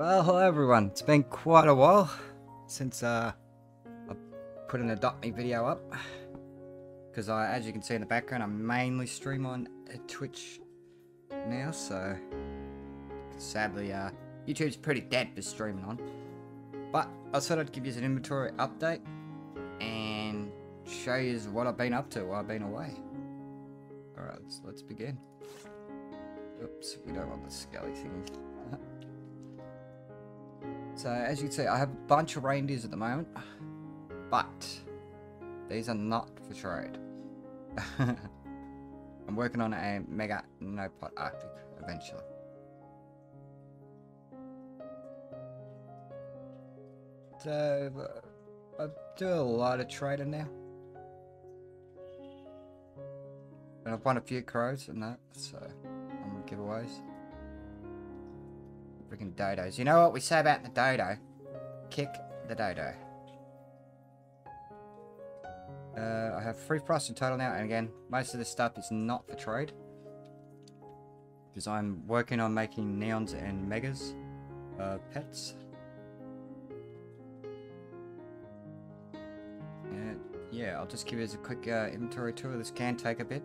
Well, hello everyone. It's been quite a while since I put an Adopt Me video up. Because as you can see in the background, I mainly stream on Twitch now, so sadly YouTube's pretty dead for streaming on. But I thought I'd give you an inventory update and show you what I've been up to while I've been away. Alright, let's begin. Oops, we don't want the scaly thing. So as you can see, I have a bunch of reindeers at the moment, but these are not for trade. I'm working on a Mega No Pot Arctic eventually. So I do a lot of trading now. And I've won a few crows and that, so I'm giveaways. Freaking dodos. You know what we say about the dodo? Kick the dodo. I have 3 price in total now, and again, most of this stuff is not for trade. Because I'm working on making neons and megas pets. And yeah, I'll just give you a quick inventory tour. This can take a bit.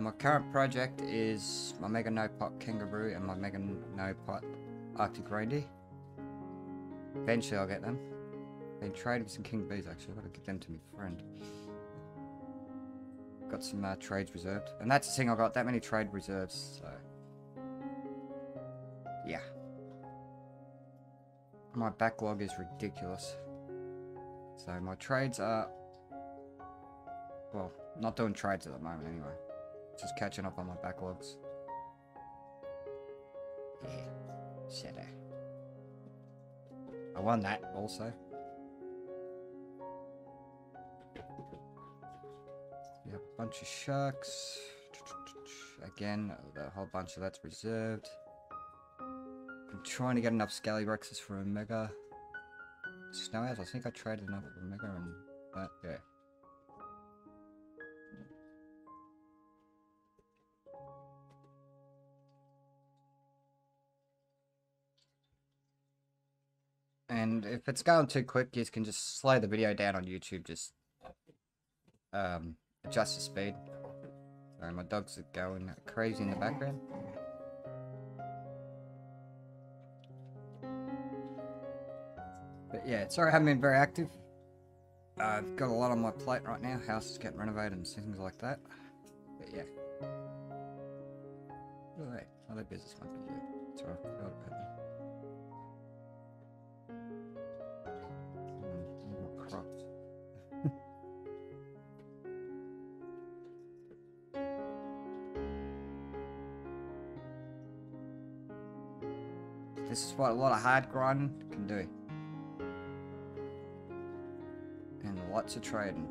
My current project is my Mega No Pot Kangaroo and my Mega No Pot Arctic Reindeer. Eventually I'll get them. Been trading some King Bees actually, I've got to give them to my friend. Got some trades reserved. And that's the thing, I've got that many trade reserves, so... yeah. My backlog is ridiculous. So my trades are... well, not doing trades at the moment anyway. Just catching up on my backlogs. Yeah, shadow. I won that also. We have a bunch of sharks. Again, a whole bunch of that's reserved. I'm trying to get enough Scally Rexes for Omega. Snow House, I think I traded enough for Omega and that, yeah. And if it's going too quick, you can just slow the video down on YouTube, just adjust the speed. Sorry, my dogs are going crazy in the background. But yeah, sorry I haven't been very active. I've got a lot on my plate right now, house is getting renovated and things like that. But yeah. Oh, hey, another business might be here. Sorry, I forgot about that. This is what a lot of hard grinding can do. And lots of trading.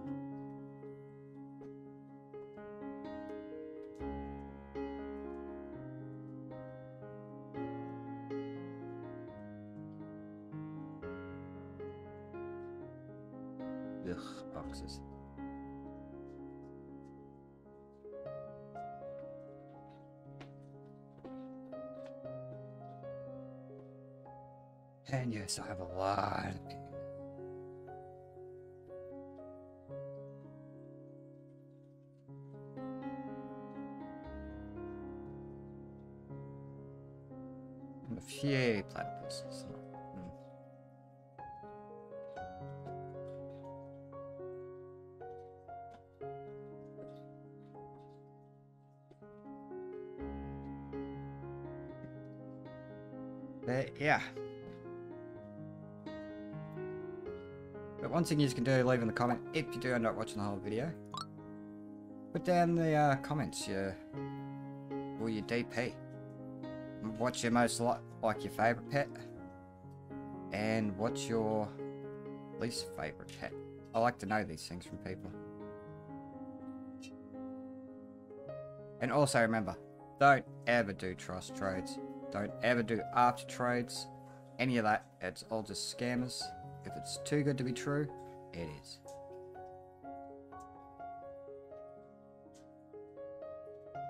Ugh, boxes. And yes, I have a lot of people. And a few platypuses. But yeah. But one thing you can do, leave in the comment, if you do end up watching the whole video, put down the comments, your DP. What's your most like your favourite pet, and what's your least favourite pet. I like to know these things from people. And also remember, don't ever do trust trades, don't ever do after trades, any of that, it's all just scammers. If it's too good to be true, it is.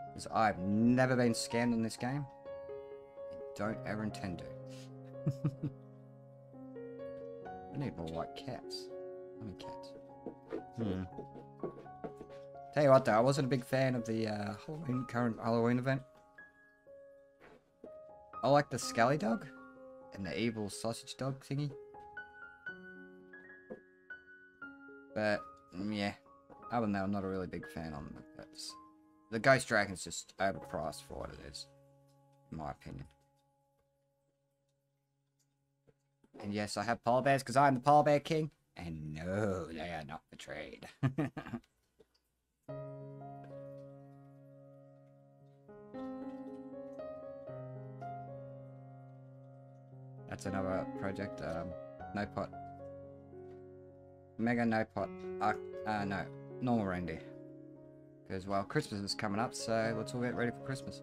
Because I've never been scammed in this game. don't ever intend to. I need more white cats. I mean cats. Hmm. Tell you what though, I wasn't a big fan of the current Halloween event. I like the Scally Dog and the evil sausage dog thingy. But yeah, other than that, I'm not a really big fan on the pets. The Ghost Dragon's just overpriced for what it is, in my opinion. And yes, I have polar bears because I'm the polar bear king. And no, they are not betrayed. That's another project, No Pot. Mega No Pot. No, normal reindeer. Because, well, Christmas is coming up, so let's all get ready for Christmas.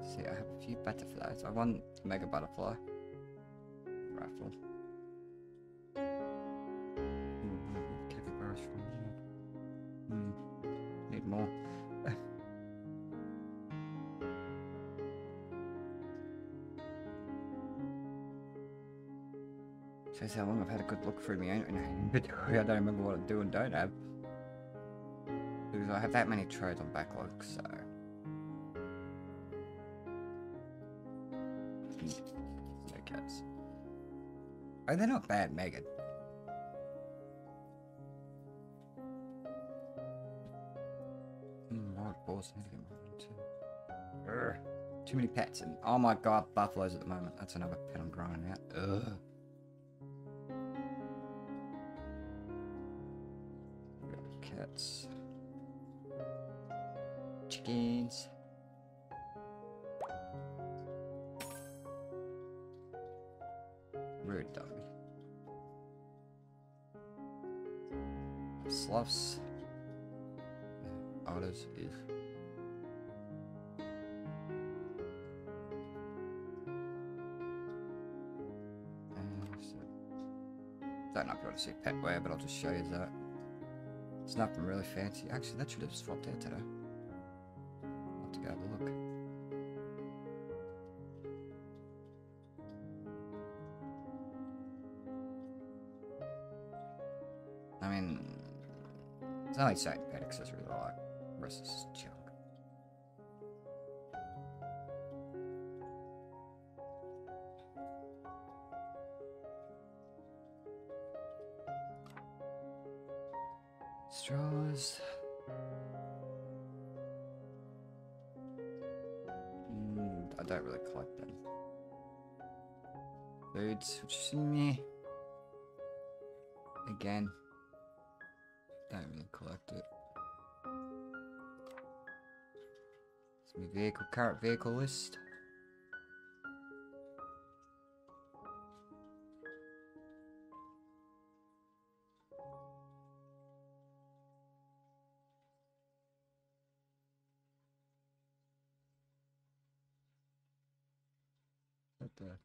See, I have a few butterflies. I want Mega Butterfly. Rifle. Capybaras from here. Need more. Says how long I've had a good look through my own inventory. I don't remember what I do and don't have. Because I have that many trades on backlog, so. No cats. Oh, they're not bad, Megan. Wild boars, I need to get mine too. Urgh. Too many pets, and oh my god, buffaloes at the moment. That's another pet I'm growing out. Ugh. Cats. Chickens. Rude dog. Sloths. Otters. Don't know if you want to see pet wear, but I'll just show you that. It's nothing really fancy. Actually, that should have swapped out today. I'll have to go have a look. I mean, it's only certain pet accessories I like. The rest is junk. Straws. I don't really collect them. Foods, which is me. Again, don't really collect it. It's my vehicle, current vehicle list.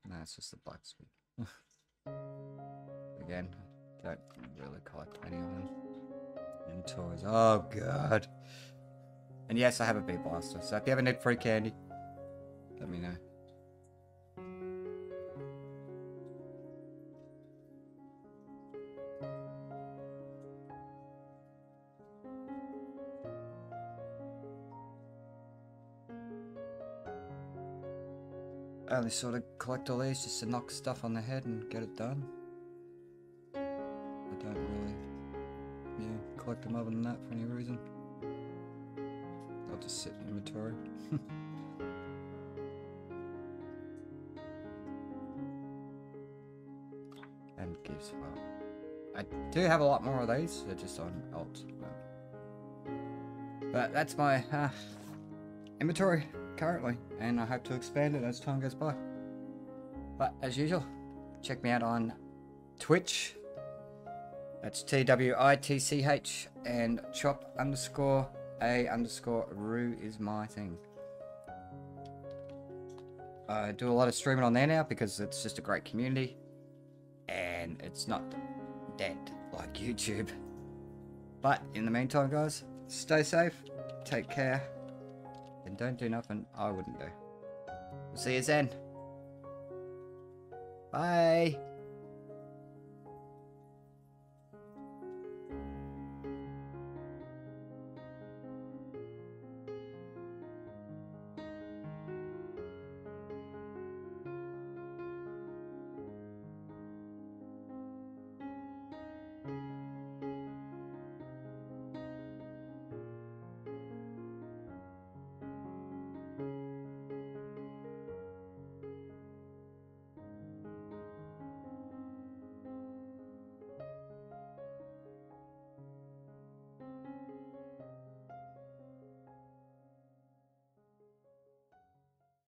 No, it's just the black squid. Again, don't really collect any of them. And toys. Oh god. And yes, I have a Beat Blaster, so if you ever need free candy, let me know. I only sort of collect all these just to knock stuff on the head and get it done. I don't really, yeah, collect them other than that for any reason. I'll just sit in inventory. And gifts as well. I do have a lot more of these, they're just on alt. But that's my inventory currently, and I hope to expand it as time goes by. But as usual, check me out on Twitch. That's TWITCH, and chop_a_roo is my thing. I do a lot of streaming on there now because it's just a great community and it's not dead like YouTube. But in the meantime, guys, stay safe, take care, and don't do nothing I wouldn't do. We'll see you then. Bye.